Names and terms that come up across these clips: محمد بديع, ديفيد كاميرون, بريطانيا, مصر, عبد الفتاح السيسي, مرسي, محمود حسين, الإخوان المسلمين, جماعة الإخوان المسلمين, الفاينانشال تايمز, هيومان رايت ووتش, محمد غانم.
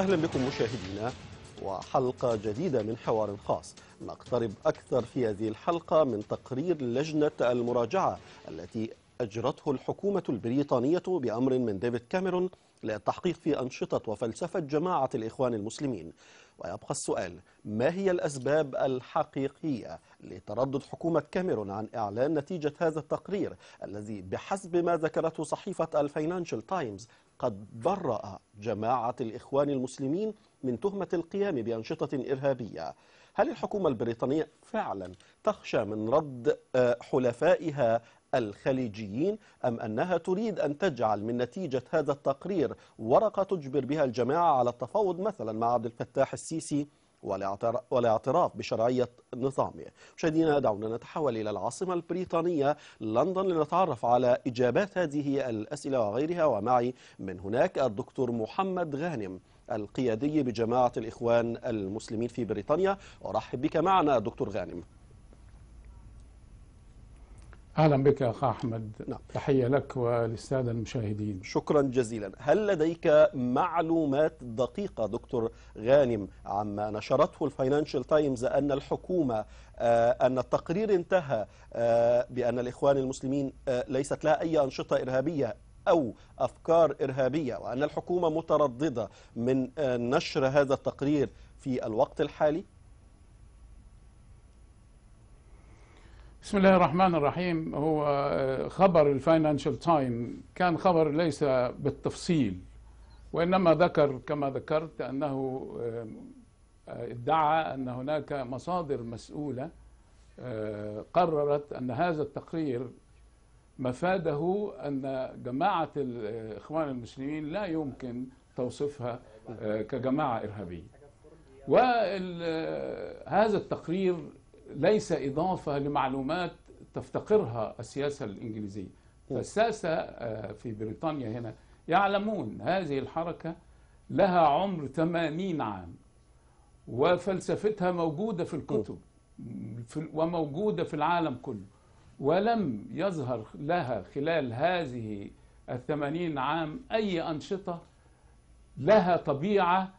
أهلا بكم مشاهدينا وحلقة جديدة من حوار خاص. نقترب أكثر في هذه الحلقة من تقرير لجنة المراجعة التي أجرته الحكومة البريطانية بأمر من ديفيد كاميرون للتحقيق في أنشطة وفلسفة جماعة الإخوان المسلمين. ويبقى السؤال: ما هي الأسباب الحقيقية لتردد حكومة كاميرون عن إعلان نتيجة هذا التقرير الذي بحسب ما ذكرته صحيفة الفاينانشال تايمز قد برأ جماعة الإخوان المسلمين من تهمة القيام بأنشطة إرهابية؟ هل الحكومة البريطانية فعلا تخشى من رد حلفائها الخليجيين، أم أنها تريد أن تجعل من نتيجة هذا التقرير ورقة تجبر بها الجماعة على التفاوض مثلا مع عبد الفتاح السيسي والاعتراف بشرعية نظامه؟ مشاهدينا، دعونا نتحول إلى العاصمة البريطانية لندن لنتعرف على إجابات هذه الأسئلة وغيرها. ومعي من هناك الدكتور محمد غانم القيادي بجماعة الإخوان المسلمين في بريطانيا. أرحب بك معنا دكتور غانم. أهلا بك يا أخ أحمد. نعم. تحية لك وللسادة المشاهدين. شكرا جزيلا. هل لديك معلومات دقيقة دكتور غانم عما نشرته الفاينانشال تايمز أن الحكومة أن التقرير انتهى بأن الإخوان المسلمين ليست لها أي أنشطة إرهابية أو أفكار إرهابية، وأن الحكومة مترددة من نشر هذا التقرير في الوقت الحالي؟ بسم الله الرحمن الرحيم. هو خبر الفاينانشال تايم كان خبر ليس بالتفصيل، وإنما ذكر كما ذكرت أنه ادعى أن هناك مصادر مسؤولة قررت أن هذا التقرير مفاده أن جماعة الإخوان المسلمين لا يمكن توصيفها كجماعة إرهابية، وهذا التقرير ليس إضافة لمعلومات تفتقرها السياسة الإنجليزية. فالساسة في بريطانيا هنا يعلمون هذه الحركة لها عمر 80 عام، وفلسفتها موجودة في الكتب وموجودة في العالم كله، ولم يظهر لها خلال هذه ال80 عام أي أنشطة لها طبيعة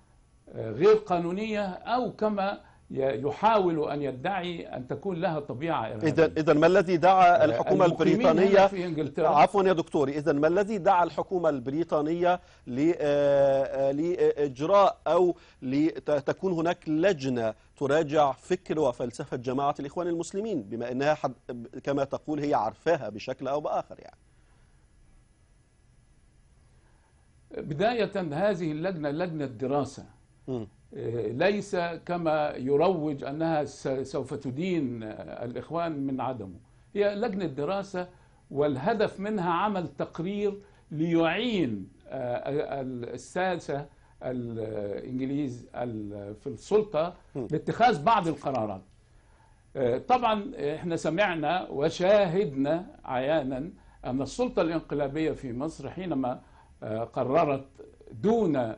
غير قانونية، أو كما يحاول أن يدعي أن تكون لها طبيعة إرهابية. إذن ما الذي دعا الحكومة البريطانية في عفوا يا دكتوري، إذن ما الذي دعا الحكومة البريطانية لإجراء أو لتكون هناك لجنة تراجع فكر وفلسفة جماعة الإخوان المسلمين، بما أنها كما تقول هي عرفاها بشكل أو بآخر؟ يعني بداية هذه اللجنة لجنة دراسة، ليس كما يروج أنها سوف تدين الإخوان من عدمه. هي لجنة دراسة، والهدف منها عمل تقرير ليعين الساسة الإنجليز في السلطة لاتخاذ بعض القرارات. طبعا احنا سمعنا وشاهدنا عيانا أن السلطة الانقلابية في مصر حينما قررت دون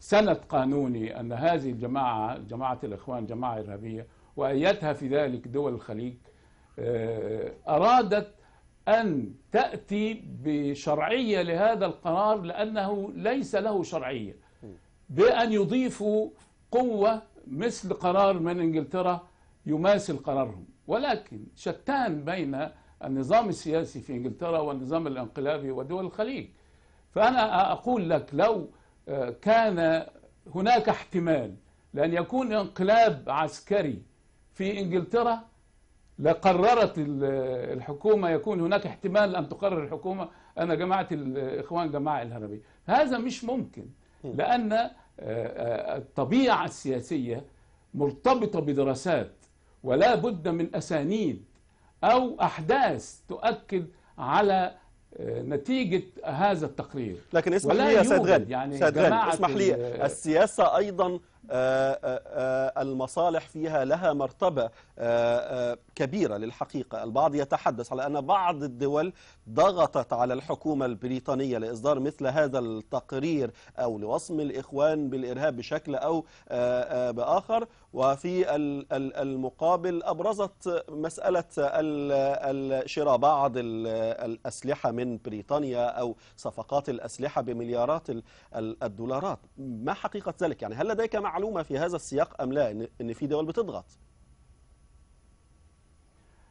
سند قانوني أن هذه الجماعة جماعة الإخوان جماعة إرهابية وأيتها في ذلك دول الخليج، أرادت أن تأتي بشرعية لهذا القرار لأنه ليس له شرعية، بأن يضيفوا قوة مثل قرار من إنجلترا يماثل قرارهم. ولكن شتان بين النظام السياسي في إنجلترا والنظام الانقلابي ودول الخليج. فأنا أقول لك لو كان هناك احتمال لأن يكون انقلاب عسكري في إنجلترا لقررت الحكومة، يكون هناك احتمال أن تقرر الحكومة أن جماعة الإخوان جماعة إرهابية. هذا مش ممكن، لأن الطبيعة السياسية مرتبطة بدراسات، ولا بد من أسانيد أو أحداث تؤكد على نتيجة هذا التقرير. لكن اسمح لي يا سيد غانم، اسمح لي، السياسة أيضا المصالح فيها لها مرتبة كبيرة للحقيقة. البعض يتحدث على أن بعض الدول ضغطت على الحكومة البريطانية لإصدار مثل هذا التقرير أو لوصم الإخوان بالإرهاب بشكل أو بآخر، وفي المقابل أبرزت مسألة شراء بعض الأسلحة من بريطانيا أو صفقات الأسلحة بمليارات الدولارات. ما حقيقة ذلك؟ يعني هل لديك معلومة في هذا السياق أم لا أن في دول بتضغط؟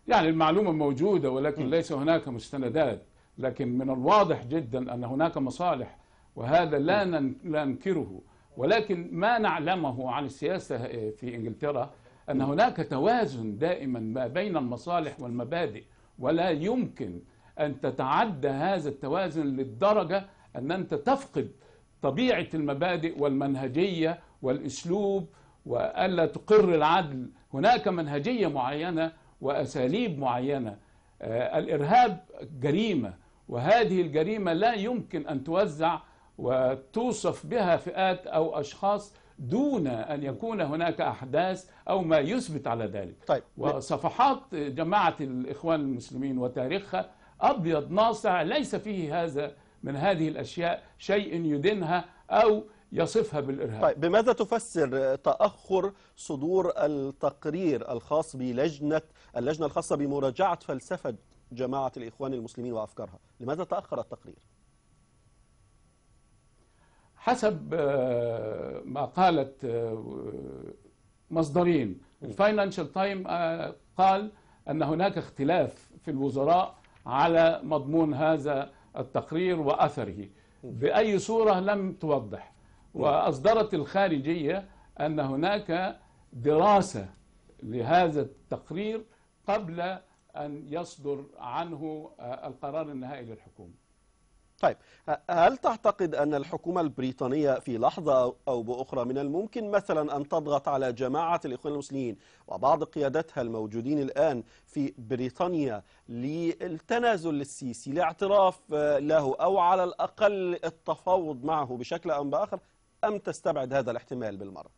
يعني المعلومة موجودة ولكن ليس هناك مستندات، لكن من الواضح جدا أن هناك مصالح وهذا لا ننكره، ولكن ما نعلمه عن السياسة في إنجلترا أن هناك توازن دائما ما بين المصالح والمبادئ، ولا يمكن أن تتعدى هذا التوازن للدرجة أن أنت تفقد طبيعة المبادئ والمنهجية والأسلوب وألا تقر العدل. هناك منهجية معينة وأساليب معينة. الإرهاب جريمة، وهذه الجريمة لا يمكن أن توزع وتوصف بها فئات أو أشخاص دون أن يكون هناك أحداث أو ما يثبت على ذلك. طيب. وصفحات جماعة الإخوان المسلمين وتاريخها أبيض ناصع ليس فيه هذا من هذه الأشياء شيء يدينها أو يصفها بالإرهاب. طيب بماذا تفسر تأخر صدور التقرير الخاص اللجنة الخاصة بمراجعة فلسفة جماعة الإخوان المسلمين وأفكارها؟ لماذا تأخر التقرير؟ حسب ما قالت مصدرين، الفاينانشال تايمز قال أن هناك اختلاف في الوزراء على مضمون هذا التقرير وأثره بأي صورة لم توضح، وأصدرت الخارجية أن هناك دراسة لهذا التقرير قبل أن يصدر عنه القرار النهائي للحكومة. طيب هل تعتقد أن الحكومة البريطانية في لحظة أو بأخرى من الممكن مثلا أن تضغط على جماعة الإخوان المسلمين وبعض قيادتها الموجودين الآن في بريطانيا للتنازل للسيسي، لاعتراف له أو على الأقل التفاوض معه بشكل أو بآخر، أم تستبعد هذا الاحتمال بالمرة؟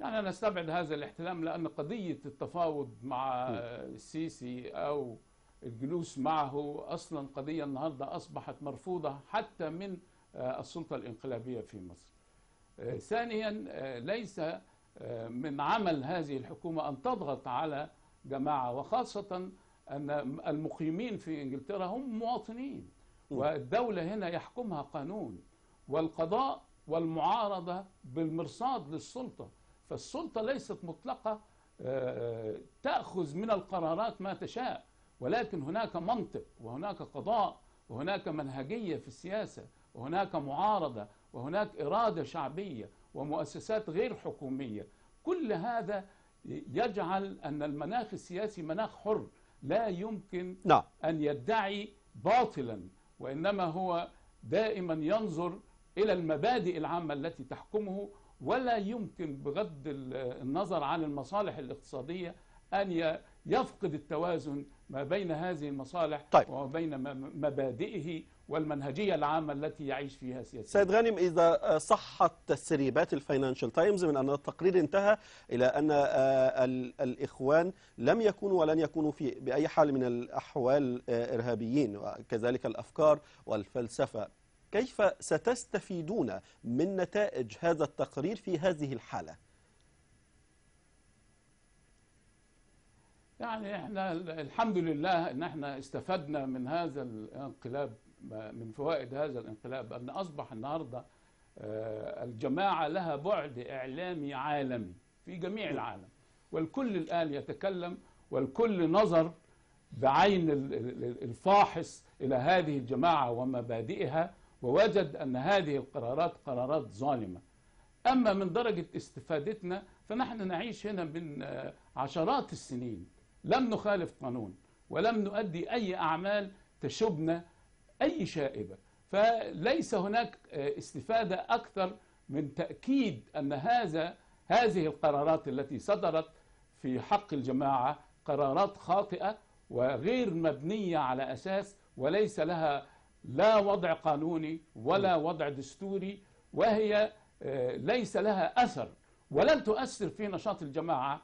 يعني أنا أستبعد هذا الاحتمال، لأن قضية التفاوض مع السيسي أو الجلوس معه أصلا قضية النهاردة أصبحت مرفوضة حتى من السلطة الإنقلابية في مصر. ثانيا، ليس من عمل هذه الحكومة أن تضغط على جماعة، وخاصة أن المقيمين في إنجلترا هم مواطنين، والدولة هنا يحكمها قانون، والقضاء والمعارضة بالمرصاد للسلطة، فالسلطة ليست مطلقة تأخذ من القرارات ما تشاء، ولكن هناك منطق وهناك قضاء وهناك منهجية في السياسة وهناك معارضة وهناك إرادة شعبية ومؤسسات غير حكومية. كل هذا يجعل أن المناخ السياسي مناخ حر لا يمكن أن يدعي باطلا، وإنما هو دائما ينظر إلى المبادئ العامة التي تحكمه، ولا يمكن بغض النظر عن المصالح الاقتصادية أن يفقد التوازن ما بين هذه المصالح. طيب. وما بين مبادئه والمنهجية العامة التي يعيش فيها سياسيا. سيد غانم، إذا صحت تسريبات الفاينانشال تايمز من أن التقرير انتهى إلى أن الإخوان لم يكونوا ولن يكونوا في بأي حال من الأحوال إرهابيين، وكذلك الأفكار والفلسفة، كيف ستستفيدون من نتائج هذا التقرير في هذه الحالة؟ يعني احنا الحمد لله ان احنا استفدنا من هذا الانقلاب، من فوائد هذا الانقلاب ان اصبح النهارده الجماعه لها بعد اعلامي عالمي في جميع العالم، والكل الان يتكلم والكل نظر بعين الفاحص الى هذه الجماعه ومبادئها، ووجد ان هذه القرارات قرارات ظالمه. اما من درجه استفادتنا فنحن نعيش هنا من عشرات السنين لم نخالف قانون ولم نؤدي أي أعمال تشبنا أي شائبة، فليس هناك استفادة أكثر من تأكيد أن هذه القرارات التي صدرت في حق الجماعة قرارات خاطئة وغير مبنية على أساس، وليس لها لا وضع قانوني ولا وضع دستوري وهي ليس لها أثر ولن تؤثر في نشاط الجماعة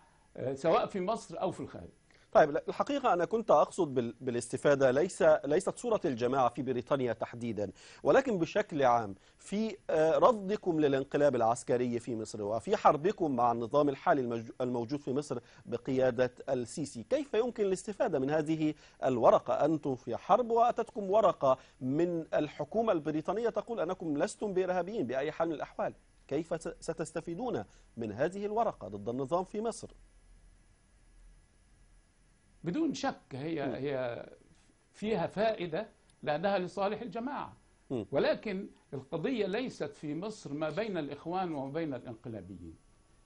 سواء في مصر أو في الخارج. طيب الحقيقة أنا كنت أقصد بالاستفادة ليست صورة الجماعة في بريطانيا تحديدا، ولكن بشكل عام في رفضكم للانقلاب العسكري في مصر وفي حربكم مع النظام الحالي الموجود في مصر بقيادة السيسي. كيف يمكن الاستفادة من هذه الورقة؟ أنتم في حرب وأتتكم ورقة من الحكومة البريطانية تقول أنكم لستم بإرهابيين بأي حال من الأحوال. كيف ستستفيدون من هذه الورقة ضد النظام في مصر؟ بدون شك هي فيها فائدة لأنها لصالح الجماعة، ولكن القضية ليست في مصر ما بين الإخوان وما بين الانقلابيين.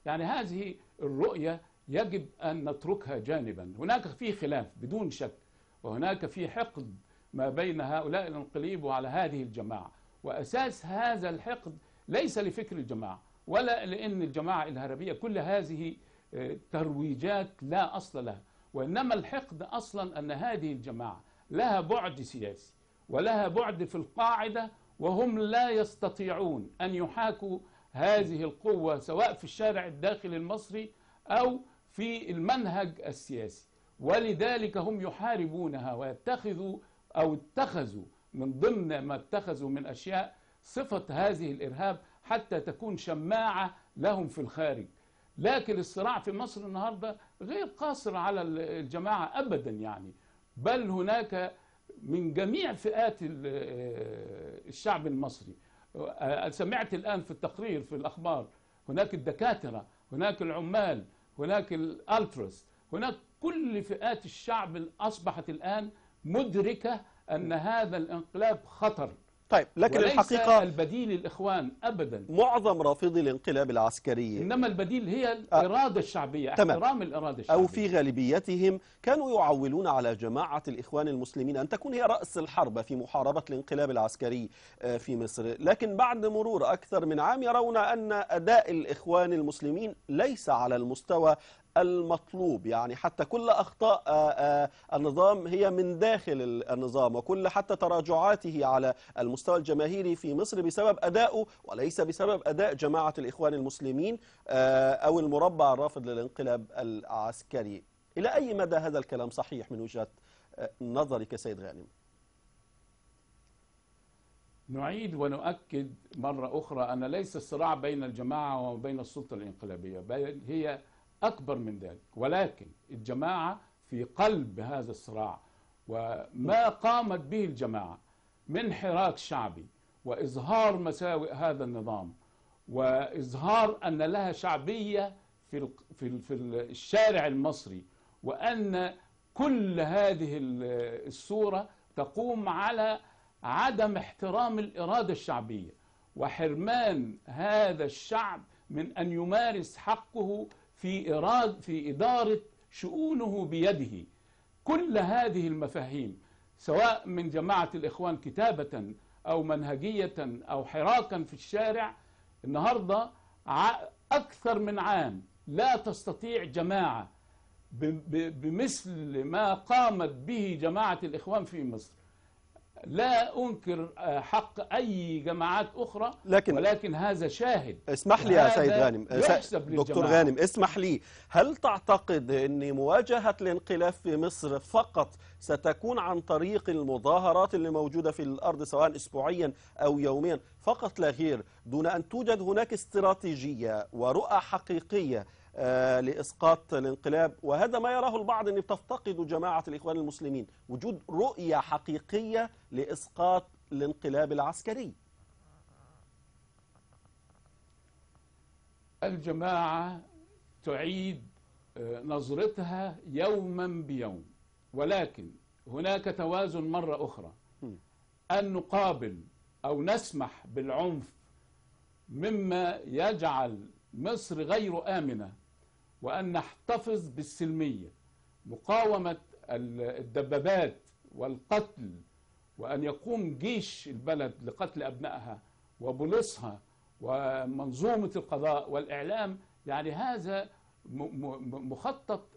يعني هذه الرؤية يجب أن نتركها جانبا. هناك في خلاف بدون شك، وهناك في حقد ما بين هؤلاء الانقلاب وعلى هذه الجماعة، وأساس هذا الحقد ليس لفكر الجماعة ولا لأن الجماعة الهربية كل هذه ترويجات لا أصل لها، وإنما الحقد أصلا أن هذه الجماعة لها بعد سياسي ولها بعد في القاعدة، وهم لا يستطيعون أن يحاكوا هذه القوة سواء في الشارع الداخلي المصري أو في المنهج السياسي، ولذلك هم يحاربونها ويتخذوا أو اتخذوا من ضمن ما اتخذوا من أشياء صفة هذه الإرهاب حتى تكون شماعة لهم في الخارج. لكن الصراع في مصر النهاردة غير قاصر على الجماعة أبدا، يعني بل هناك من جميع فئات الشعب المصري. سمعت الآن في التقرير في الأخبار هناك الدكاترة، هناك العمال، هناك الألتراس، هناك كل فئات الشعب أصبحت الآن مدركة أن هذا الانقلاب خطر. طيب لكن الحقيقة البديل الإخوان أبدا، معظم رافضي الانقلاب العسكري، إنما البديل هي الإرادة الشعبية، احترام الإرادة الشعبية، أو في غالبيتهم كانوا يعولون على جماعة الإخوان المسلمين أن تكون هي رأس الحربة في محاربة الانقلاب العسكري في مصر، لكن بعد مرور أكثر من عام يرون أن أداء الإخوان المسلمين ليس على المستوى المطلوب. يعني حتى كل أخطاء النظام هي من داخل النظام، وكل حتى تراجعاته على المستوى الجماهيري في مصر بسبب أدائه وليس بسبب أداء جماعة الإخوان المسلمين أو المربع الرافض للانقلاب العسكري. إلى أي مدى هذا الكلام صحيح من وجهة نظرك سيد غانم؟ نعيد ونؤكد مرة أخرى أن ليس الصراع بين الجماعة وبين السلطة الانقلابية، بل هي أكبر من ذلك، ولكن الجماعة في قلب هذا الصراع، وما قامت به الجماعة من حراك شعبي وإظهار مساوئ هذا النظام وإظهار أن لها شعبية في الشارع المصري، وأن كل هذه الصورة تقوم على عدم احترام الإرادة الشعبية وحرمان هذا الشعب من أن يمارس حقه في إدارة شؤونه بيده. كل هذه المفاهيم سواء من جماعة الإخوان كتابة أو منهجية أو حراكا في الشارع النهاردة أكثر من عام لا تستطيع جماعة بمثل ما قامت به جماعة الإخوان في مصر. لا أنكر حق أي جماعات أخرى، ولكن هذا شاهد. اسمح لي يا سيد غانم، دكتور غانم اسمح لي، هل تعتقد أن مواجهة الانقلاب في مصر فقط ستكون عن طريق المظاهرات اللي موجودة في الأرض سواء أسبوعيا أو يوميا فقط لا غير، دون أن توجد هناك استراتيجية ورؤى حقيقية لإسقاط الانقلاب؟ وهذا ما يراه البعض أن تفتقد جماعة الإخوان المسلمين، وجود رؤية حقيقية لإسقاط الانقلاب العسكري. الجماعة تعيد نظرتها يوما بيوم، ولكن هناك توازن مرة أخرى أن نقابل أو نسمح بالعنف مما يجعل مصر غير آمنة، وأن نحتفظ بالسلمية، مقاومة الدبابات والقتل، وأن يقوم جيش البلد لقتل أبنائها وبوليسها ومنظومة القضاء والإعلام. يعني هذا مخطط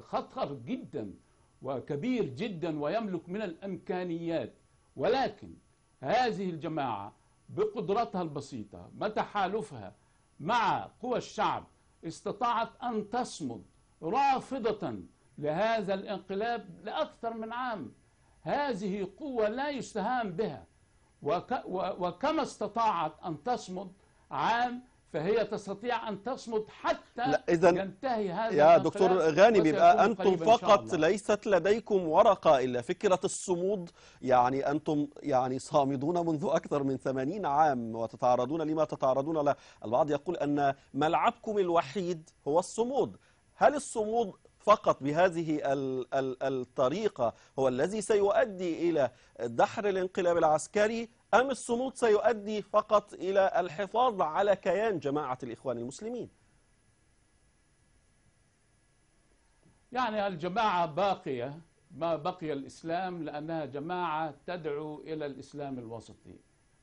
خطر جدا وكبير جدا ويملك من الإمكانيات، ولكن هذه الجماعة بقدراتها البسيطة وتحالفها مع قوى الشعب استطاعت أن تصمد رافضة لهذا الانقلاب لأكثر من عام. هذه قوة لا يستهان بها، وكما استطاعت أن تصمد عام فهي تستطيع أن تصمد حتى ينتهي هذا. يا دكتور غانم، يبقى أنتم فقط ليست لديكم ورقة إلا فكرة الصمود، يعني أنتم يعني صامدون منذ أكثر من 80 عام وتتعرضون لما تتعرضون له. البعض يقول أن ملعبكم الوحيد هو الصمود. هل الصمود فقط بهذه الطريقة هو الذي سيؤدي إلى دحر الانقلاب العسكري، أم الصمود سيؤدي فقط إلى الحفاظ على كيان جماعة الإخوان المسلمين؟ يعني الجماعة باقية ما بقي الإسلام، لأنها جماعة تدعو إلى الإسلام الوسطي،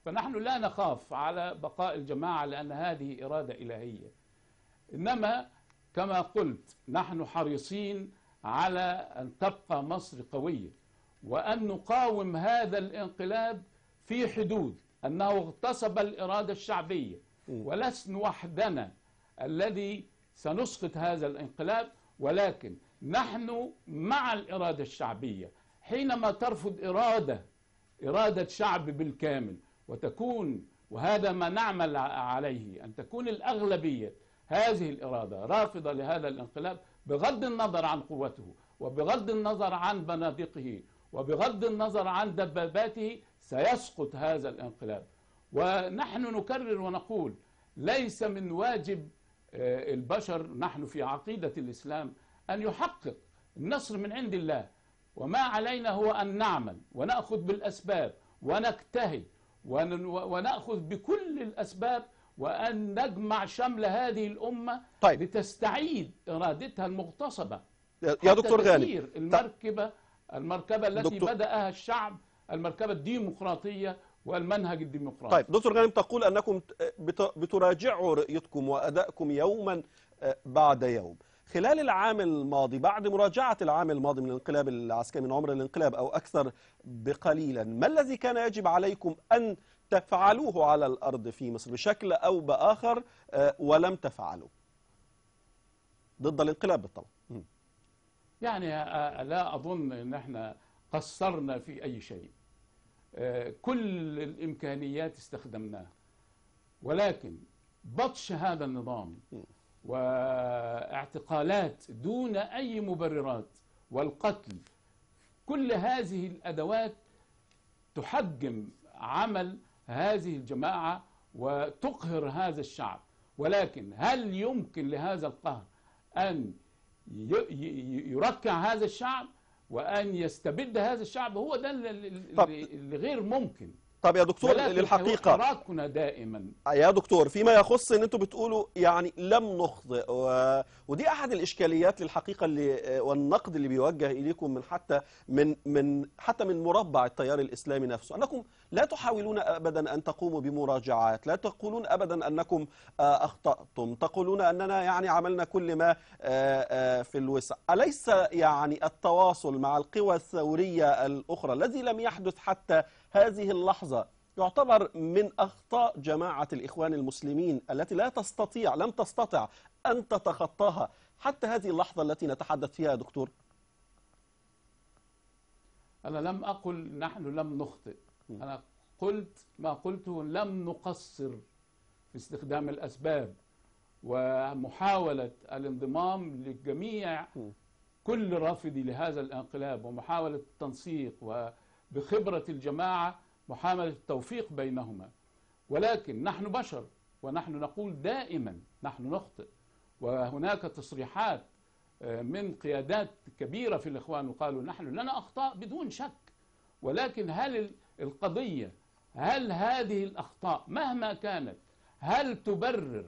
فنحن لا نخاف على بقاء الجماعة لأن هذه إرادة إلهية. إنما كما قلت نحن حريصين على أن تبقى مصر قوية، وأن نقاوم هذا الانقلاب في حدود أنه اغتصب الإرادة الشعبية، ولسنا وحدنا الذي سنسقط هذا الانقلاب، ولكن نحن مع الإرادة الشعبية. حينما ترفض إرادة شعب بالكامل وتكون، وهذا ما نعمل عليه، أن تكون الأغلبية هذه الإرادة رافضة لهذا الانقلاب بغض النظر عن قوته وبغض النظر عن بنادقه وبغض النظر عن دباباته، سيسقط هذا الانقلاب. ونحن نكرر ونقول ليس من واجب البشر، نحن في عقيدة الإسلام، أن يحقق النصر من عند الله، وما علينا هو أن نعمل ونأخذ بالأسباب ونجتهد ونأخذ بكل الأسباب، وأن نجمع شمل هذه الأمة لتستعيد إرادتها المغتصبة. يا دكتور غانم، المركبة التي بدأها الشعب، المركبة الديمقراطية والمنهج الديمقراطي. طيب دكتور غانم، تقول أنكم بتراجعوا رؤيتكم وأدائكم يوما بعد يوم. خلال العام الماضي، بعد مراجعة العام الماضي من الانقلاب العسكري، من عمر الانقلاب أو أكثر بقليلا، ما الذي كان يجب عليكم أن تفعلوه على الأرض في مصر بشكل أو بآخر ولم تفعلوه ضد الانقلاب بالطبع؟ يعني لا أظن أن احنا قصرنا في أي شيء، كل الإمكانيات استخدمناها، ولكن بطش هذا النظام واعتقالات دون أي مبررات والقتل، كل هذه الأدوات تحجم عمل هذه الجماعة وتقهر هذا الشعب. ولكن هل يمكن لهذا القهر أن يركع هذا الشعب وأن يستبد هذا الشعب؟ هو ده اللي غير ممكن. طب يا دكتور، للحقيقة حراكنا دائما يا دكتور فيما يخص ان انتم بتقولوا يعني لم نخطئ، ودي احد الاشكاليات للحقيقة اللي والنقد اللي بيوجه اليكم من حتى من مربع التيار الاسلامي نفسه، انكم لا تحاولون ابدا ان تقوموا بمراجعات، لا تقولون ابدا انكم اخطأتم، تقولون اننا يعني عملنا كل ما في الوسع. اليس يعني التواصل مع القوى الثورية الاخرى الذي لم يحدث حتى هذه اللحظة يعتبر من أخطاء جماعة الإخوان المسلمين التي لم تستطع أن تتخطاها حتى هذه اللحظة التي نتحدث فيها دكتور؟ أنا لم أقل نحن لم نخطئ، أنا قلت ما قلته، لم نقصر في استخدام الأسباب ومحاولة الانضمام للجميع، كل رافضي لهذا الانقلاب، ومحاولة التنسيق، و بخبرة الجماعة محاولة التوفيق بينهما. ولكن نحن بشر، ونحن نقول دائما نحن نخطئ، وهناك تصريحات من قيادات كبيرة في الإخوان وقالوا نحن لنا أخطاء بدون شك، ولكن هل القضية، هل هذه الأخطاء مهما كانت هل تبرر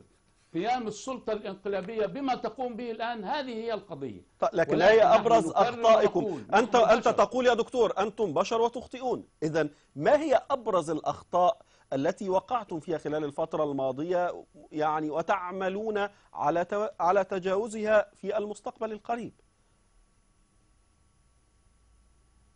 قيام السلطة الانقلابية بما تقوم به الآن؟ هذه هي القضية. لكن هي أبرز أخطائكم. أنت تقول يا دكتور أنتم بشر وتخطئون، إذن ما هي أبرز الأخطاء التي وقعتم فيها خلال الفترة الماضية يعني وتعملون على تجاوزها في المستقبل القريب؟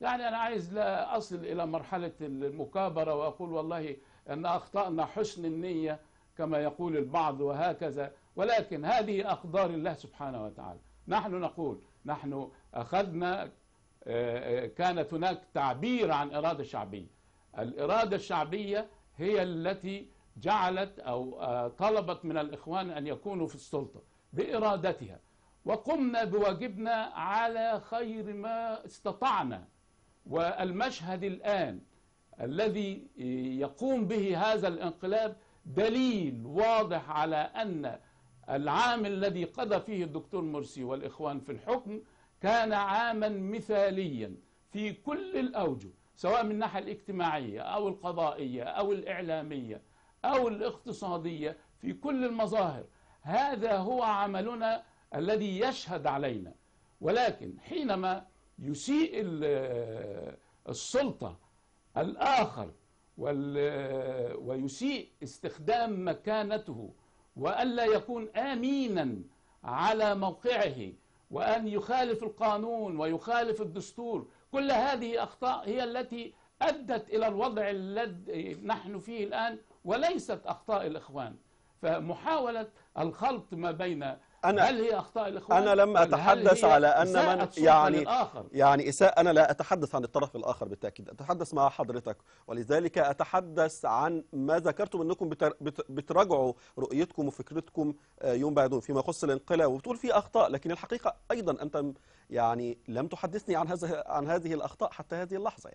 يعني أنا عايز لا أصل إلى مرحلة المكابرة وأقول والله أن أخطأنا حسن النية كما يقول البعض وهكذا، ولكن هذه أقدار الله سبحانه وتعالى. نحن نقول نحن أخذنا، كانت هناك تعبير عن إرادة شعبية. الإرادة الشعبية هي التي جعلت أو طلبت من الإخوان أن يكونوا في السلطة بإرادتها، وقمنا بواجبنا على خير ما استطعنا. والمشهد الآن الذي يقوم به هذا الانقلاب دليل واضح على أن العام الذي قضى فيه الدكتور مرسي والإخوان في الحكم كان عاما مثاليا في كل الأوجه، سواء من الناحية الاجتماعية أو القضائية أو الإعلامية أو الاقتصادية، في كل المظاهر. هذا هو عملنا الذي يشهد علينا. ولكن حينما يسيء السلطة الآخر ويسيء استخدام مكانته وألا يكون آمينا على موقعه وأن يخالف القانون ويخالف الدستور، كل هذه أخطاء هي التي أدت إلى الوضع الذي نحن فيه الآن، وليست أخطاء الإخوان. فمحاولة الخلط ما بين هل هي أخطاء الإخوان، أنا لم أتحدث على أن من يعني إساءة، أنا لا أتحدث عن الطرف الآخر بالتأكيد، أتحدث مع حضرتك، ولذلك أتحدث عن ما ذكرتم أنكم بتراجعوا رؤيتكم وفكرتكم يوم بعد يوم فيما يخص الانقلاب، وبتقول في أخطاء، لكن الحقيقة أيضا أنت يعني لم تحدثني عن هذه الأخطاء حتى هذه اللحظة.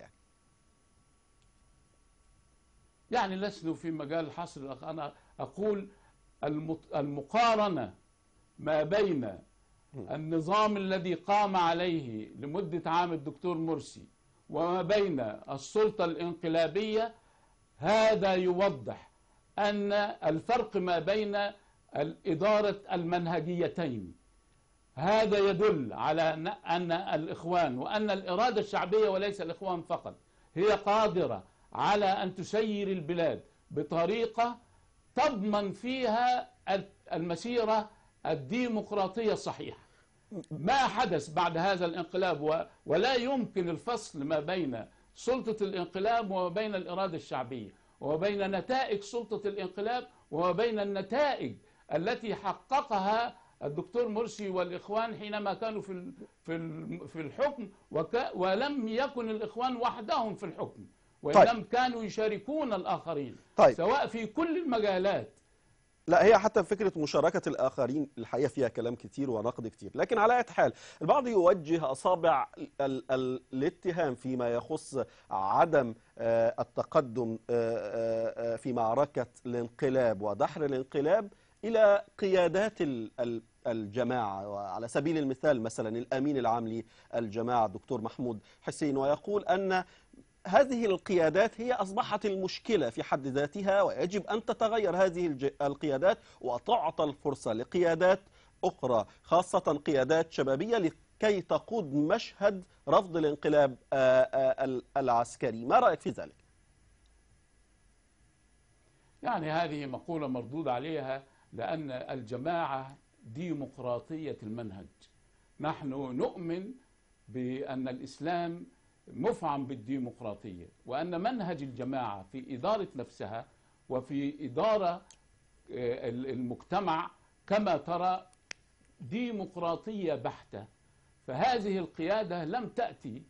يعني لسنا في مجال حصر. أنا أقول المقارنة ما بين النظام الذي قام عليه لمدة عام الدكتور مرسي وما بين السلطة الانقلابية، هذا يوضح أن الفرق ما بين الإدارة المنهجيتين. هذا يدل على أن الإخوان وأن الإرادة الشعبية وليس الإخوان فقط هي قادرة على أن تسير البلاد بطريقة تضمن فيها المسيرة الديمقراطية الصحيحة. ما حدث بعد هذا الانقلاب، ولا يمكن الفصل ما بين سلطة الانقلاب وما بين الإرادة الشعبية، وما بين نتائج سلطة الانقلاب وما بين النتائج التي حققها الدكتور مرسي والإخوان حينما كانوا في الحكم، ولم يكن الإخوان وحدهم في الحكم، وإنما كانوا يشاركون الآخرين سواء في كل المجالات. لا، هي حتى فكرة مشاركة الآخرين الحقيقة فيها كلام كتير ونقد كتير، لكن على أي حال البعض يوجه أصابع الاتهام فيما يخص عدم التقدم في معركة الانقلاب ودحر الانقلاب إلى قيادات الجماعة، وعلى سبيل المثال مثلا الأمين العام للجماعة الدكتور محمود حسين، ويقول أن هذه القيادات هي أصبحت المشكلة في حد ذاتها، ويجب أن تتغير هذه القيادات وتعطى الفرصة لقيادات أخرى، خاصة قيادات شبابية، لكي تقود مشهد رفض الانقلاب العسكري. ما رأيك في ذلك؟ يعني هذه مقولة مردود عليها، لأن الجماعة ديمقراطية المنهج. نحن نؤمن بأن الإسلام مفعم بالديمقراطية، وأن منهج الجماعة في إدارة نفسها وفي إدارة المجتمع كما ترى ديمقراطية بحتة. فهذه القيادة لم تأتي،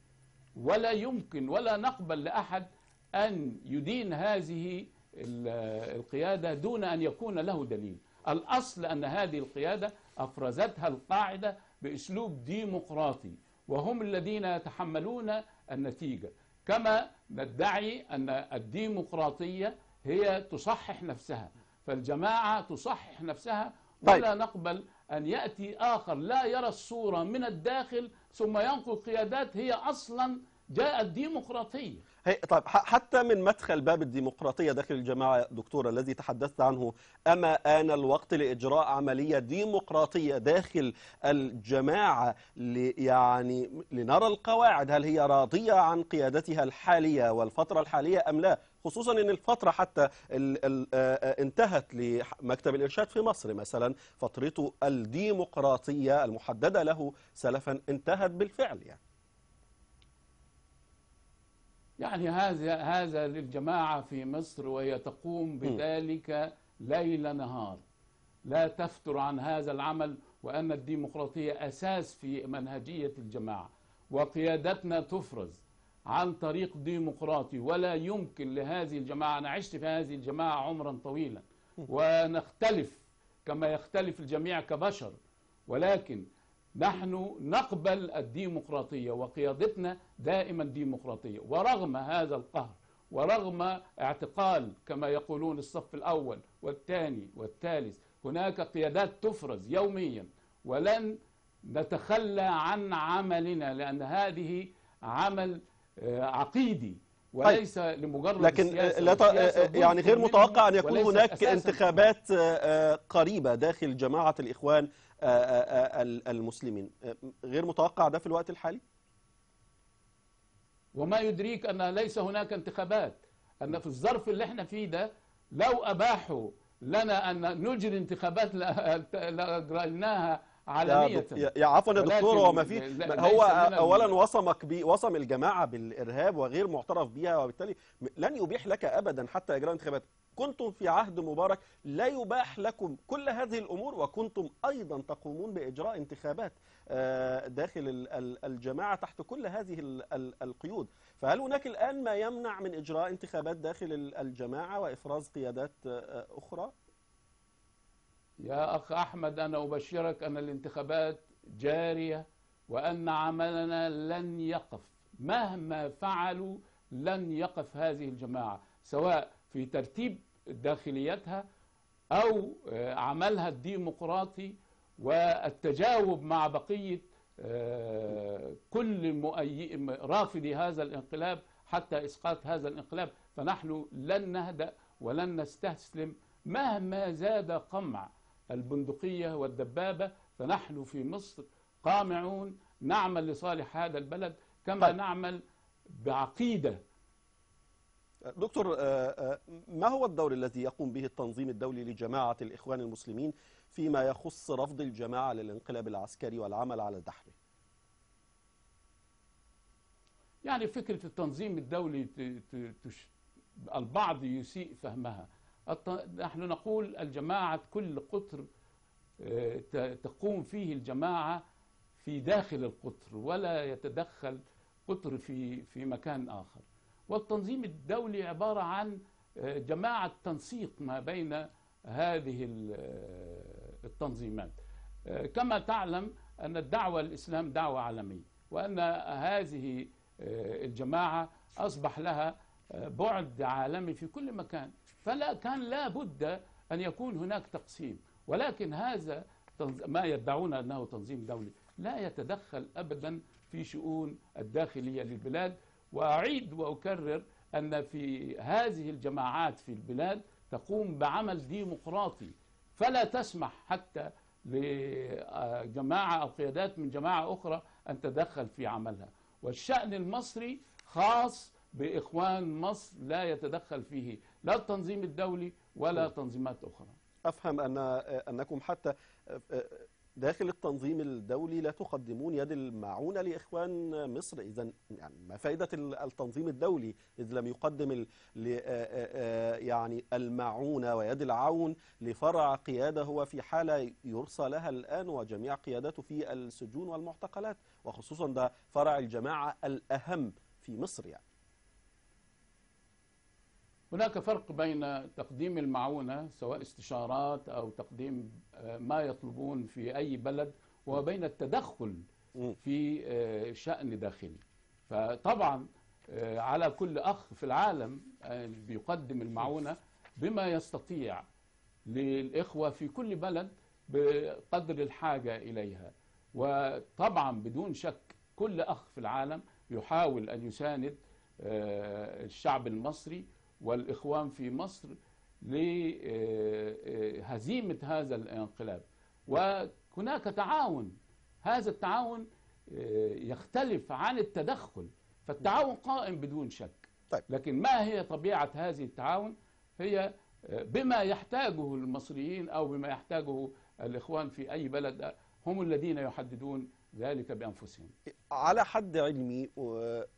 ولا يمكن ولا نقبل لأحد أن يدين هذه القيادة دون أن يكون له دليل. الأصل أن هذه القيادة أفرزتها القاعدة بأسلوب ديمقراطي، وهم الذين يتحملون النتيجة. كما ندعي أن الديمقراطية هي تصحح نفسها، فالجماعة تصحح نفسها، ولا نقبل أن يأتي آخر لا يرى الصورة من الداخل ثم ينقل قيادات هي أصلا جاءت ديمقراطية. طيب، حتى من مدخل باب الديمقراطية داخل الجماعة دكتور الذي تحدثت عنه، أما آن الوقت لإجراء عملية ديمقراطية داخل الجماعة لنرى القواعد، هل هي راضية عن قيادتها الحالية والفترة الحالية أم لا، خصوصا أن الفترة حتى انتهت لمكتب الإرشاد في مصر مثلا، فترته الديمقراطية المحددة له سلفا انتهت بالفعل. يعني هذا للجماعة في مصر، وهي تقوم بذلك ليل نهار، لا تفتر عن هذا العمل، وأن الديمقراطية أساس في منهجية الجماعة، وقيادتنا تفرز عن طريق ديمقراطي، ولا يمكن لهذه الجماعة. أنا عشت في هذه الجماعة عمرا طويلا، ونختلف كما يختلف الجميع كبشر، ولكن نحن نقبل الديمقراطية، وقيادتنا دائما ديمقراطية. ورغم هذا القهر، ورغم اعتقال كما يقولون الصف الأول والثاني والثالث، هناك قيادات تفرز يوميا، ولن نتخلى عن عملنا، لأن هذه عمل عقيدي وليس لمجرد لكن السياسة. يعني غير متوقع أن يكون هناك انتخابات قريبة داخل جماعة الإخوان المسلمين، غير متوقع ده في الوقت الحالي. وما يدريك أن ليس هناك انتخابات، أن في الظرف اللي احنا فيه ده لو أباحوا لنا أن نجري انتخابات لأجريناها علانية. عفوا يا دكتور، هو ما في، هو اولا وصم الجماعه بالارهاب وغير معترف بها، وبالتالي لن يبيح لك ابدا حتى اجراء انتخابات. كنتم في عهد مبارك لا يباح لكم كل هذه الامور، وكنتم ايضا تقومون باجراء انتخابات داخل الجماعه تحت كل هذه القيود. فهل هناك الان ما يمنع من اجراء انتخابات داخل الجماعه وافراز قيادات اخرى؟ يا أخ أحمد، أنا أبشرك أن الانتخابات جارية، وأن عملنا لن يقف، مهما فعلوا لن يقف هذه الجماعة، سواء في ترتيب داخليتها أو عملها الديمقراطي، والتجاوب مع بقية كل رافضي هذا الانقلاب حتى إسقاط هذا الانقلاب. فنحن لن نهدأ ولن نستسلم مهما زاد قمع البندقية والدبابة. فنحن في مصر قامعون، نعمل لصالح هذا البلد كما نعمل بعقيدة. دكتور، ما هو الدور الذي يقوم به التنظيم الدولي لجماعة الإخوان المسلمين فيما يخص رفض الجماعة للانقلاب العسكري والعمل على دحره؟ يعني فكرة التنظيم الدولي البعض يسيء فهمها. نحن نقول الجماعة كل قطر تقوم فيه الجماعة في داخل القطر، ولا يتدخل قطر في مكان آخر. والتنظيم الدولي عبارة عن جماعة تنسيق ما بين هذه التنظيمات. كما تعلم أن الدعوة الإسلام دعوة عالمية، وأن هذه الجماعة أصبح لها بعد عالمي في كل مكان، فلا كان لابد أن يكون هناك تقسيم. ولكن هذا ما يدعون أنه تنظيم دولي لا يتدخل أبدا في شؤون الداخلية للبلاد. وأعيد وأكرر أن في هذه الجماعات في البلاد تقوم بعمل ديمقراطي، فلا تسمح حتى لجماعة أو قيادات من جماعة أخرى أن تدخل في عملها. والشأن المصري خاص بإخوان مصر، لا يتدخل فيه لا التنظيم الدولي ولا تنظيمات أخرى. أفهم أنكم حتى داخل التنظيم الدولي لا تقدمون يد المعونة لإخوان مصر. إذن يعني ما فائدة التنظيم الدولي إذ لم يقدم يعني المعونة ويد العون لفرع قيادة هو في حالة يرثى لها الآن، وجميع قياداته في السجون والمعتقلات، وخصوصا ده فرع الجماعة الأهم في مصر. يعني هناك فرق بين تقديم المعونة سواء استشارات أو تقديم ما يطلبون في أي بلد، وبين التدخل في شأن داخلي. فطبعا على كل أخ في العالم بيقدم المعونة بما يستطيع للإخوة في كل بلد بقدر الحاجة إليها. وطبعا بدون شك كل أخ في العالم يحاول أن يساند الشعب المصري والإخوان في مصر لهزيمة هذا الانقلاب. وهناك تعاون، هذا التعاون يختلف عن التدخل، فالتعاون قائم بدون شك. لكن ما هي طبيعة هذه التعاون؟ هي بما يحتاجه المصريين أو بما يحتاجه الإخوان في أي بلد، هم الذين يحددون ذلك بأنفسهم. على حد علمي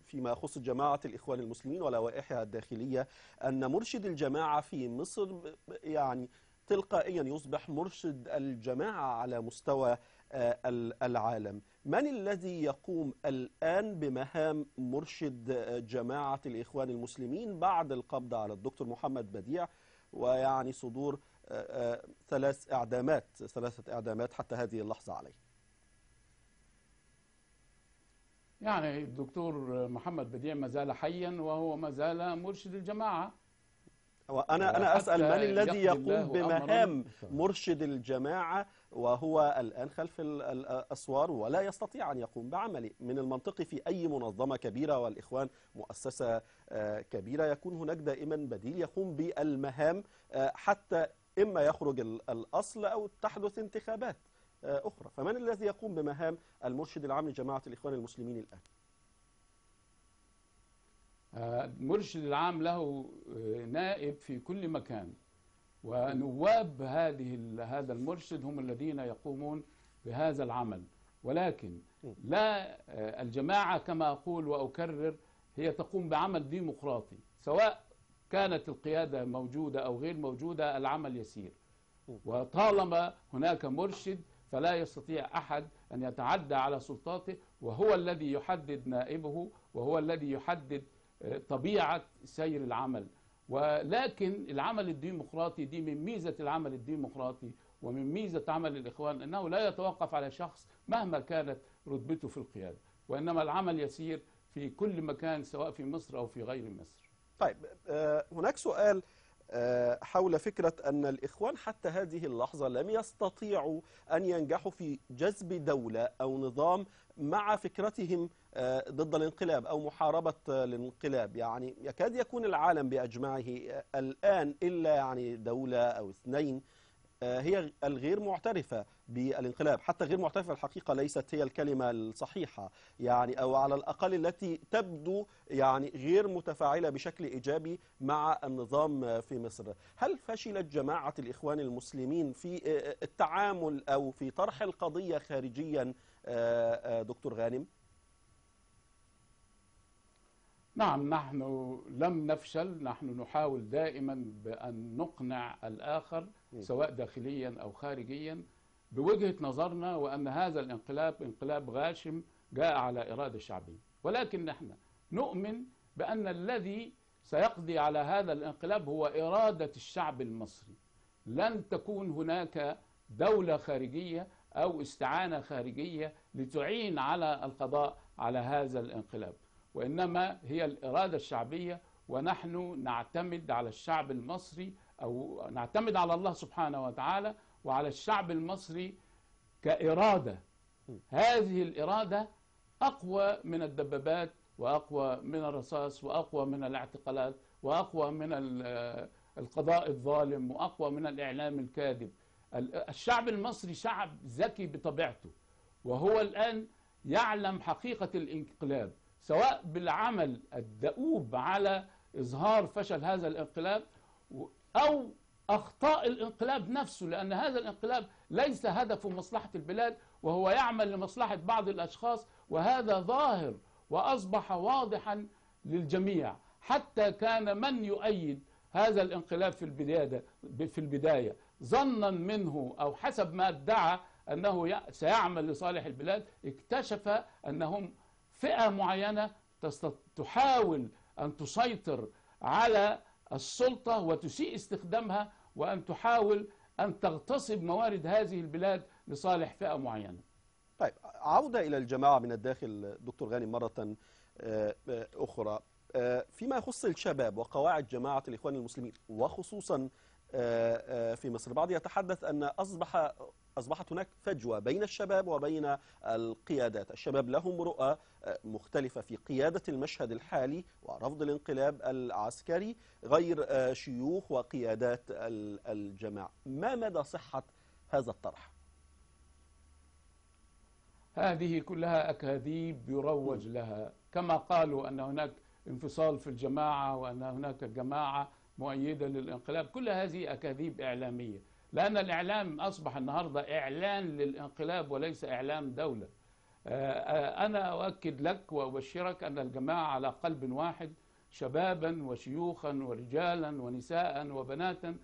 فيما يخص جماعة الإخوان المسلمين ولوائحها الداخلية أن مرشد الجماعة في مصر يعني تلقائيا يصبح مرشد الجماعة على مستوى العالم. من الذي يقوم الآن بمهام مرشد جماعة الإخوان المسلمين بعد القبض على الدكتور محمد بديع ويعني صدور ثلاثة إعدامات حتى هذه اللحظة عليه؟ يعني الدكتور محمد بديع ما زال حيا وهو ما زال مرشد الجماعة. أنا أسأل من الذي يقوم بمهام مرشد الجماعة وهو الآن خلف الأسوار ولا يستطيع أن يقوم بعمله؟ من المنطقي في أي منظمة كبيرة والإخوان مؤسسة كبيرة يكون هناك دائما بديل يقوم بالمهام حتى إما يخرج الأصل أو تحدث انتخابات أخرى. فمن الذي يقوم بمهام المرشد العام لجماعة الإخوان المسلمين الآن؟ المرشد العام له نائب في كل مكان، ونواب هذا المرشد هم الذين يقومون بهذا العمل، ولكن لا الجماعة كما أقول وأكرر هي تقوم بعمل ديمقراطي، سواء كانت القيادة موجودة أو غير موجودة العمل يسير، وطالما هناك مرشد فلا يستطيع أحد أن يتعدى على سلطاته، وهو الذي يحدد نائبه وهو الذي يحدد طبيعة سير العمل. ولكن العمل الديمقراطي دي من ميزة العمل الديمقراطي ومن ميزة عمل الإخوان أنه لا يتوقف على شخص مهما كانت رتبته في القيادة، وإنما العمل يسير في كل مكان سواء في مصر أو في غير مصر. طيب هناك سؤال حول فكرة أن الإخوان حتى هذه اللحظة لم يستطيعوا أن ينجحوا في جذب دولة أو نظام مع فكرتهم ضد الانقلاب أو محاربة الانقلاب، يعني يكاد يكون العالم بأجمعه الآن إلا يعني دولة أو اثنين هي الغير معترفة بالانقلاب، حتى غير معترفة الحقيقة ليست هي الكلمة الصحيحة، يعني أو على الأقل التي تبدو يعني غير متفاعلة بشكل إيجابي مع النظام في مصر. هل فشلت جماعة الإخوان المسلمين في التعامل أو في طرح القضية خارجيا دكتور غانم؟ نعم، نحن لم نفشل، نحن نحاول دائما بأن نقنع الآخر سواء داخليا أو خارجيا بوجهة نظرنا، وأن هذا الانقلاب انقلاب غاشم جاء على إرادة شعبية، ولكن نحن نؤمن بأن الذي سيقضي على هذا الانقلاب هو إرادة الشعب المصري. لن تكون هناك دولة خارجية أو استعانة خارجية لتعين على القضاء على هذا الانقلاب، وإنما هي الإرادة الشعبية، ونحن نعتمد على الشعب المصري أو نعتمد على الله سبحانه وتعالى وعلى الشعب المصري كإرادة. هذه الإرادة أقوى من الدبابات وأقوى من الرصاص وأقوى من الاعتقالات وأقوى من القضاء الظالم وأقوى من الإعلام الكاذب. الشعب المصري شعب ذكي بطبيعته، وهو الآن يعلم حقيقة الانقلاب، سواء بالعمل الدؤوب على إظهار فشل هذا الانقلاب أو أخطاء الانقلاب نفسه، لأن هذا الانقلاب ليس هدفه مصلحة البلاد وهو يعمل لمصلحة بعض الأشخاص، وهذا ظاهر وأصبح واضحا للجميع. حتى كان من يؤيد هذا الانقلاب في البداية ظنا منه أو حسب ما ادعى أنه سيعمل لصالح البلاد، اكتشف أنهم فئة معينة تحاول أن تسيطر على السلطة وتسيء استخدامها، وأن تحاول أن تغتصب موارد هذه البلاد لصالح فئة معينة. طيب عودة إلى الجماعة من الداخل دكتور غانم مرة أخرى، فيما يخص الشباب وقواعد جماعة الإخوان المسلمين وخصوصا في مصر، البعض يتحدث أن أصبحت هناك فجوة بين الشباب وبين القيادات، الشباب لهم رؤى مختلفة في قيادة المشهد الحالي ورفض الانقلاب العسكري غير شيوخ وقيادات الجماعة. ما مدى صحة هذا الطرح؟ هذه كلها أكاذيب يروج لها، كما قالوا أن هناك انفصال في الجماعة وأن هناك جماعة مؤيدة للانقلاب. كل هذه أكاذيب إعلامية، لأن الإعلام أصبح النهاردة إعلان للانقلاب وليس إعلام دولة. أنا أؤكد لك وأبشرك أن الجماعة على قلب واحد، شبابا وشيوخا ورجالا ونساء وبناتا،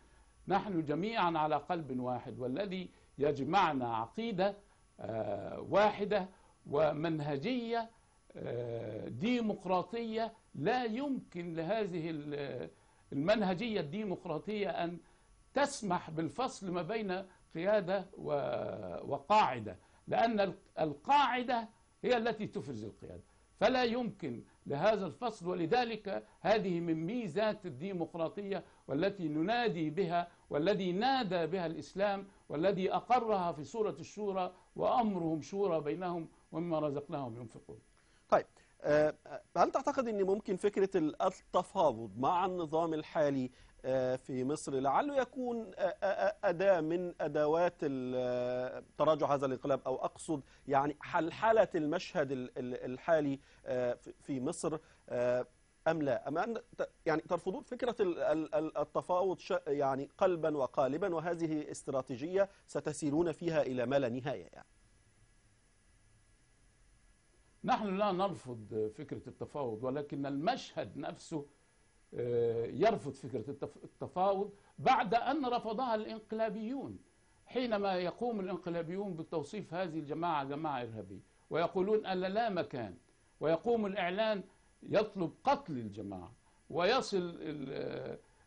نحن جميعا على قلب واحد، والذي يجمعنا عقيدة واحدة ومنهجية ديمقراطية. لا يمكن لهذه المنهجية الديمقراطية أن تسمح بالفصل ما بين قيادة وقاعدة، لأن القاعدة هي التي تفرز القيادة، فلا يمكن لهذا الفصل. ولذلك هذه من ميزات الديمقراطية والتي ننادي بها، والذي نادى بها الإسلام، والذي أقرها في سورة الشورى: وأمرهم شورى بينهم ومما رزقناهم ينفقون. طيب، هل تعتقد أن ممكن فكرة التفاوض مع النظام الحالي في مصر لعله يكون أداة من أدوات تراجع هذا الانقلاب، أو أقصد يعني حلحلة المشهد الحالي في مصر، أم لا؟ أم يعني ترفضون فكرة التفاوض يعني قلبا وقالبا، وهذه استراتيجية ستسيرون فيها إلى ما لا نهاية يعني؟ نحن لا نرفض فكرة التفاوض، ولكن المشهد نفسه يرفض فكرة التفاوض بعد أن رفضها الانقلابيون، حينما يقوم الانقلابيون بتوصيف هذه الجماعة جماعة إرهابية ويقولون أن لا مكان، ويقوم الإعلان يطلب قتل الجماعة، ويصل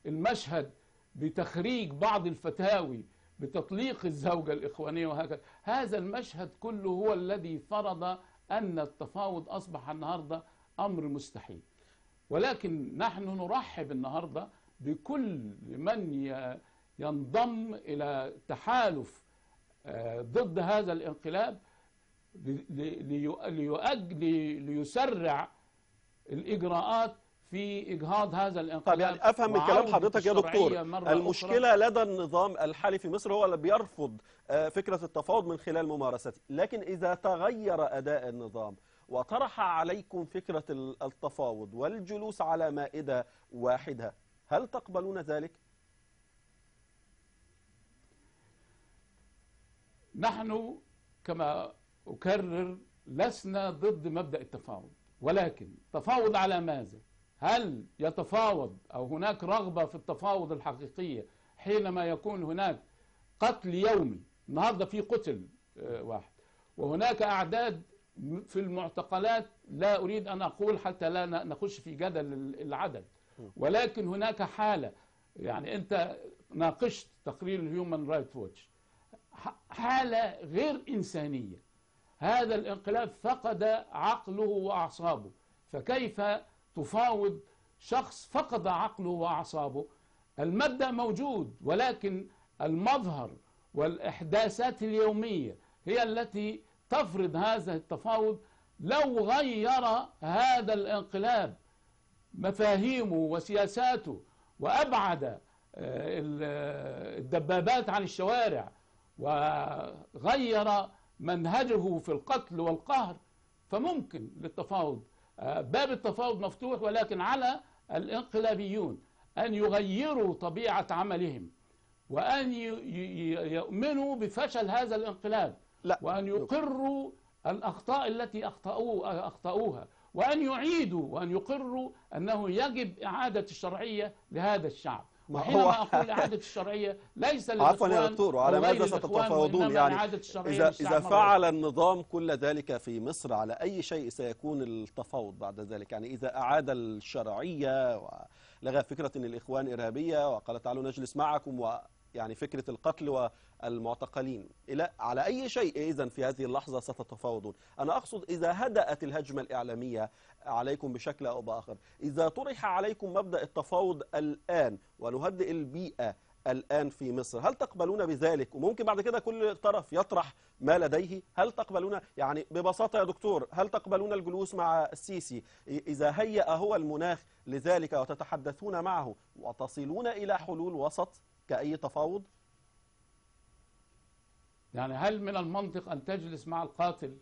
المشهد بتخريج بعض الفتاوي بتطليق الزوجة الإخوانية وهكذا. هذا المشهد كله هو الذي فرض أن التفاوض أصبح النهاردة أمر مستحيل. ولكن نحن نرحب النهاردة بكل من ينضم إلى تحالف ضد هذا الانقلاب ليسرع الإجراءات في إجهاض هذا الانقلاب. طيب، يعني أفهم من كلام حضرتك يا دكتور المشكلة لدى النظام الحالي في مصر هو اللي بيرفض فكرة التفاوض من خلال ممارسته، لكن إذا تغير أداء النظام وطرح عليكم فكرة التفاوض والجلوس على مائدة واحدة، هل تقبلون ذلك؟ نحن كما أكرر لسنا ضد مبدأ التفاوض، ولكن تفاوض على ماذا؟ هل يتفاوض أو هناك رغبة في التفاوض الحقيقية حينما يكون هناك قتل يومي؟ النهاردة في قتل واحد، وهناك أعداد في المعتقلات، لا أريد أن أقول حتى لا نخش في جدل العدد، ولكن هناك حالة، يعني أنت ناقشت تقرير الهيومان رايت ووتش، حالة غير إنسانية. هذا الانقلاب فقد عقله وأعصابه، فكيف تفاوض شخص فقد عقله وأعصابه؟ المبدأ موجود، ولكن المظهر والإحداثات اليومية هي التي تفرض هذا التفاوض. لو غير هذا الانقلاب مفاهيمه وسياساته وأبعد الدبابات عن الشوارع وغير منهجه في القتل والقهر، فممكن للتفاوض، باب التفاوض مفتوح، ولكن على الانقلابيون أن يغيروا طبيعة عملهم وأن يؤمنوا بفشل هذا الانقلاب، لا، وأن يقروا الأخطاء التي أخطأوها، وأن يعيدوا وأن يقروا أنه يجب إعادة الشرعية لهذا الشعب. وحينما أقول إعادة الشرعية ليس عفوا يا دكتور، وعلى ماذا ستتفاوضون؟ يعني إذا فعل النظام كل ذلك في مصر، على أي شيء سيكون التفاوض بعد ذلك؟ يعني إذا أعاد الشرعية ولغى فكرة أن الإخوان إرهابية وقال تعالوا نجلس معكم، يعني فكرة القتل والمعتقلين، على أي شيء إذن في هذه اللحظة ستتفاوضون؟ أنا أقصد إذا هدأت الهجمة الإعلامية عليكم بشكل أو بآخر، إذا طرح عليكم مبدأ التفاوض الآن ونهدئ البيئة الآن في مصر، هل تقبلون بذلك؟ وممكن بعد كده كل طرف يطرح ما لديه، هل تقبلون؟ يعني ببساطة يا دكتور، هل تقبلون الجلوس مع السيسي إذا هيأ هو المناخ لذلك وتتحدثون معه وتصلون إلى حلول وسط كأي تفاوض؟ يعني هل من المنطق أن تجلس مع القاتل؟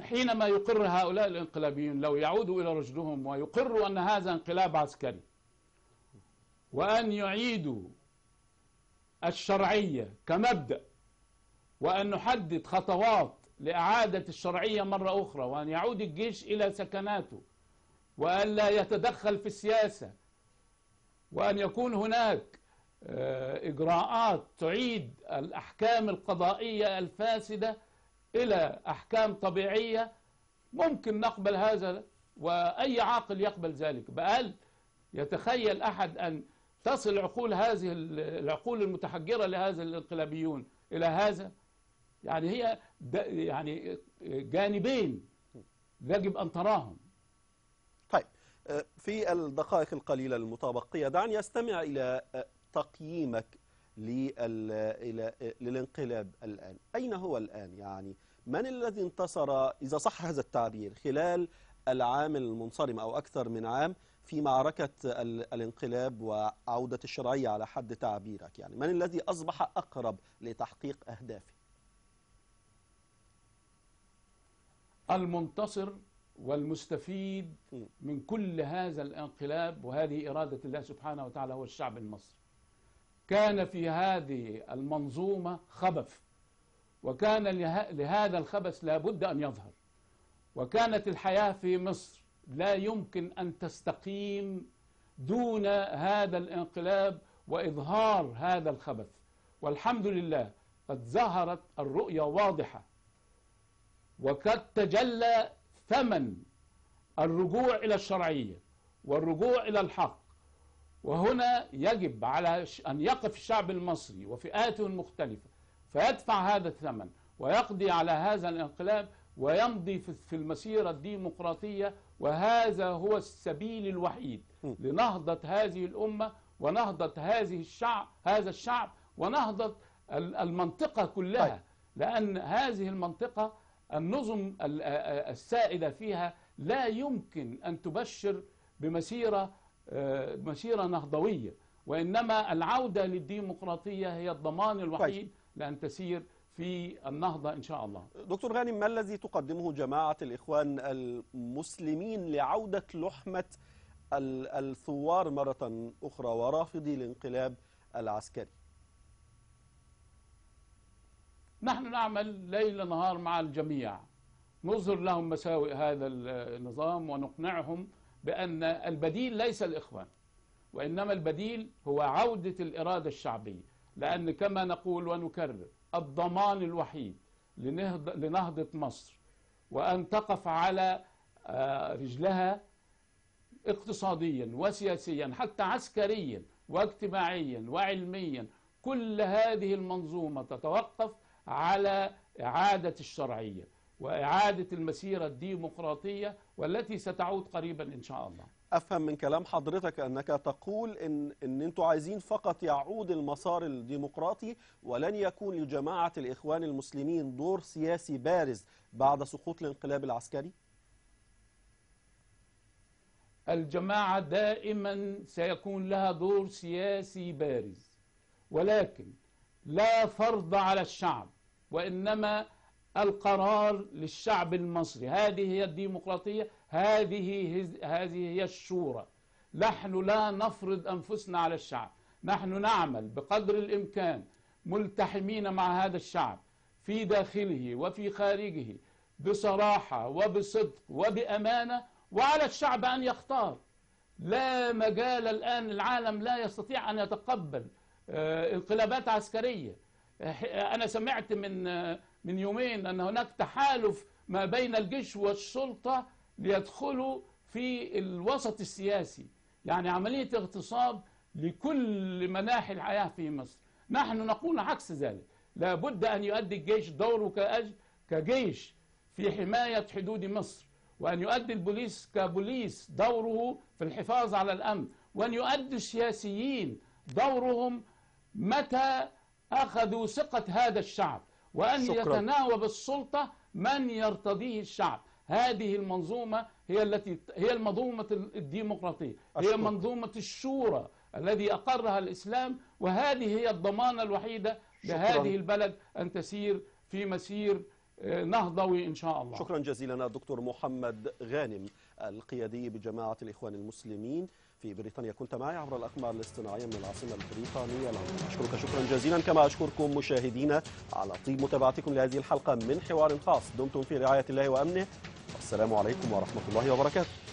حينما يقر هؤلاء الانقلابيون، لو يعودوا إلى رشدهم ويقروا أن هذا انقلاب عسكري، وأن يعيدوا الشرعية كمبدأ، وأن نحدد خطوات لإعادة الشرعية مرة أخرى، وأن يعود الجيش إلى سكناته، وأن لا يتدخل في السياسة، وأن يكون هناك إجراءات تعيد الأحكام القضائية الفاسدة إلى أحكام طبيعية. ممكن نقبل هذا، وأي عاقل يقبل ذلك. بل يتخيل أحد أن تصل عقول هذه العقول المتحجرة لهذا الانقلابيون إلى هذا؟ يعني هي يعني جانبين يجب أن تراهم. طيب، في الدقائق القليلة المتبقية دعني أستمع إلى تقييمك للانقلاب الآن. أين هو الآن؟ يعني من الذي انتصر إذا صح هذا التعبير خلال العام المنصرم أو أكثر من عام في معركة الانقلاب وعودة الشرعية على حد تعبيرك؟ يعني من الذي أصبح أقرب لتحقيق أهدافه؟ المنتصر والمستفيد من كل هذا الانقلاب وهذه إرادة الله سبحانه وتعالى هو الشعب المصري. كان في هذه المنظومة خبث، وكان لهذا الخبث لابد أن يظهر. وكانت الحياة في مصر لا يمكن أن تستقيم دون هذا الانقلاب وإظهار هذا الخبث، والحمد لله قد ظهرت الرؤية واضحة، وقد تجلى ثمن الرجوع إلى الشرعية والرجوع إلى الحق. وهنا يجب على أن يقف الشعب المصري وفئاته المختلفة فيدفع هذا الثمن ويقضي على هذا الانقلاب ويمضي في المسيرة الديمقراطية، وهذا هو السبيل الوحيد لنهضة هذه الأمة ونهضة هذا الشعب ونهضة المنطقة كلها. لأن هذه المنطقة النظم السائدة فيها لا يمكن أن تبشر بمسيرة نهضوية، وإنما العودة للديمقراطية هي الضمان الوحيد لأن تسير في النهضة إن شاء الله. دكتور غانم، ما الذي تقدمه جماعة الإخوان المسلمين لعودة لحمة الثوار مرة أخرى ورافضي الانقلاب العسكري؟ نحن نعمل ليل نهار مع الجميع، نظهر لهم مساوئ هذا النظام ونقنعهم بأن البديل ليس الإخوان، وإنما البديل هو عودة الإرادة الشعبية. لأن كما نقول ونكرر، الضمان الوحيد لنهضة مصر وأن تقف على رجلها اقتصاديا وسياسيا حتى عسكريا واجتماعيا وعلميا، كل هذه المنظومة تتوقف على إعادة الشرعية وإعادة المسيرة الديمقراطية والتي ستعود قريبا إن شاء الله. أفهم من كلام حضرتك أنك تقول إن أنتوا عايزين فقط يعود المسار الديمقراطي، ولن يكون لجماعة الإخوان المسلمين دور سياسي بارز بعد سقوط الانقلاب العسكري؟ الجماعة دائما سيكون لها دور سياسي بارز، ولكن لا فرض على الشعب، وإنما القرار للشعب المصري. هذه هي الديمقراطية، هذه هي الشورى. نحن لا نفرض أنفسنا على الشعب، نحن نعمل بقدر الإمكان ملتحمين مع هذا الشعب في داخله وفي خارجه بصراحة وبصدق وبأمانة، وعلى الشعب أن يختار. لا مجال الآن، العالم لا يستطيع أن يتقبل انقلابات عسكرية. أنا سمعت من يومين أن هناك تحالف ما بين الجيش والسلطة ليدخلوا في الوسط السياسي، يعني عملية اغتصاب لكل مناحي الحياة في مصر. نحن نقول عكس ذلك، لابد أن يؤدي الجيش دوره كجيش في حماية حدود مصر، وأن يؤدي البوليس كبوليس دوره في الحفاظ على الأمن، وأن يؤدي السياسيين دورهم متى أخذوا ثقة هذا الشعب، وأن يتناوب السلطة من يرتضيه الشعب. هذه المنظومة هي المنظومة الديمقراطية، هي منظومة الشورى الذي أقرها الإسلام، وهذه هي الضمانة الوحيدة لهذه البلد أن تسير في مسير نهضوي إن شاء الله. شكرا جزيلا الدكتور محمد غانم القيادي بجماعة الإخوان المسلمين في بريطانيا كنت معي عبر الأقمار الاصطناعية من العاصمة البريطانية لندن. أشكرك شكرا جزيلا، كما أشكركم مشاهدينا على طيب متابعتكم لهذه الحلقة من حوار خاص. دمتم في رعاية الله وأمنه، والسلام عليكم ورحمة الله وبركاته.